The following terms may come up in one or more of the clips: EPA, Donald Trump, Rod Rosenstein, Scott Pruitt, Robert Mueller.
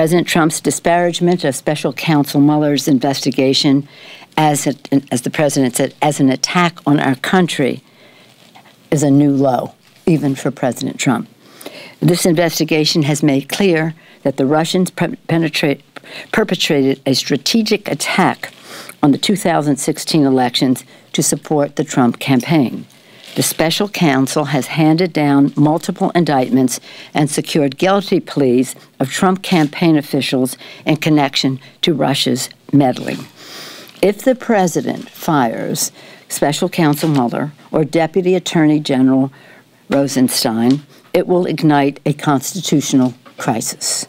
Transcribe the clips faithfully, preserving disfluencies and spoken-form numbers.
President Trump's disparagement of Special Counsel Mueller's investigation as, a, as the president said, as an attack on our country is a new low, even for President Trump. This investigation has made clear that the Russians perpetrated a strategic attack on the two thousand sixteen elections to support the Trump campaign. The special counsel has handed down multiple indictments and secured guilty pleas of Trump campaign officials in connection to Russia's meddling. If the president fires Special Counsel Mueller or Deputy Attorney General Rosenstein, it will ignite a constitutional crisis.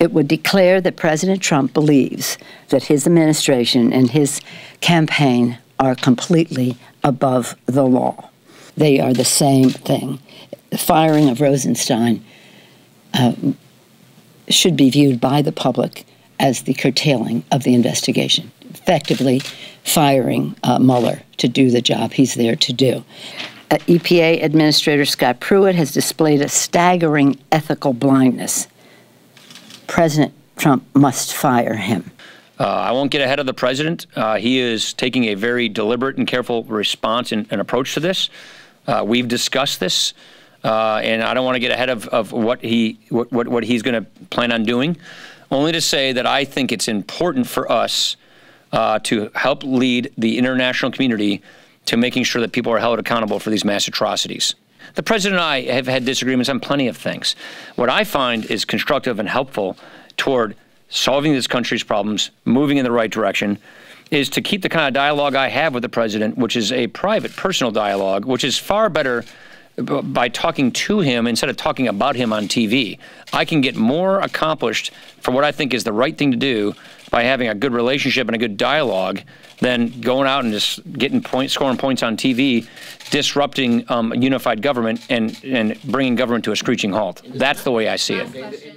It would declare that President Trump believes that his administration and his campaign are completely above the law. They are the same thing. The firing of Rosenstein uh, should be viewed by the public as the curtailing of the investigation, effectively firing uh, Mueller to do the job he's there to do. Uh, E P A Administrator Scott Pruitt has displayed a staggering ethical blindness. President Trump must fire him. Uh, I won't get ahead of the president. Uh, he is taking a very deliberate and careful response and, and approach to this. Uh, we've discussed this, uh, and I don't want to get ahead of, of what he what, what, what he's going to plan on doing, only to say that I think it's important for us uh, to help lead the international community to making sure that people are held accountable for these mass atrocities. The president and I have had disagreements on plenty of things. What I find is constructive and helpful toward solving this country's problems, moving in the right direction, is to keep the kind of dialogue I have with the president, which is a private, personal dialogue, which is far better by talking to him instead of talking about him on T V. I can get more accomplished for what I think is the right thing to do by having a good relationship and a good dialogue than going out and just getting point, scoring points on T V, disrupting um, a unified government and, and bringing government to a screeching halt. That's the way I see it.